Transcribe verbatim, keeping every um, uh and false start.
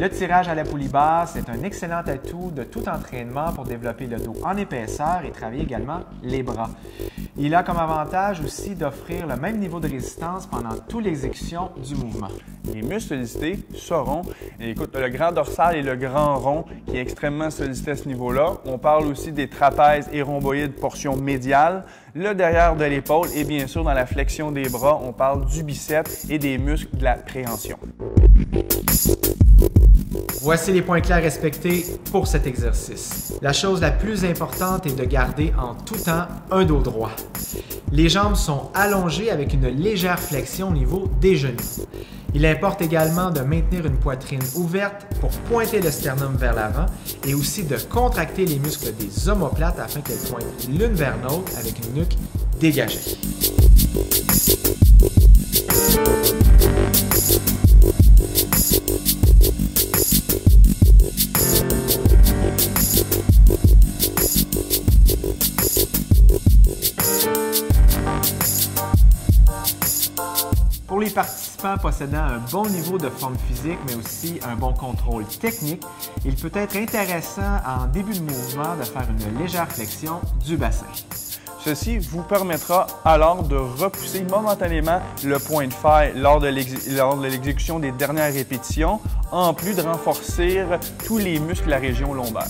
Le tirage à la poulie basse est un excellent atout de tout entraînement pour développer le dos en épaisseur et travailler également les bras. Il a comme avantage aussi d'offrir le même niveau de résistance pendant toute l'exécution du mouvement. Les muscles sollicités seront, et écoute, le grand dorsal et le grand rond qui est extrêmement sollicité à ce niveau-là. On parle aussi des trapèzes et rhomboïdes portion médiale, le derrière de l'épaule et bien sûr dans la flexion des bras, on parle du biceps et des muscles de la préhension. Voici les points clés à respecter pour cet exercice. La chose la plus importante est de garder en tout temps un dos droit. Les jambes sont allongées avec une légère flexion au niveau des genoux. Il importe également de maintenir une poitrine ouverte pour pointer le sternum vers l'avant et aussi de contracter les muscles des omoplates afin qu'elles pointent l'une vers l'autre avec une nuque dégagée. Pour les participants possédant un bon niveau de forme physique, mais aussi un bon contrôle technique, il peut être intéressant en début de mouvement de faire une légère flexion du bassin. Ceci vous permettra alors de repousser momentanément le point de fer lors de l'exécution des dernières répétitions, en plus de renforcer tous les muscles de la région lombaire.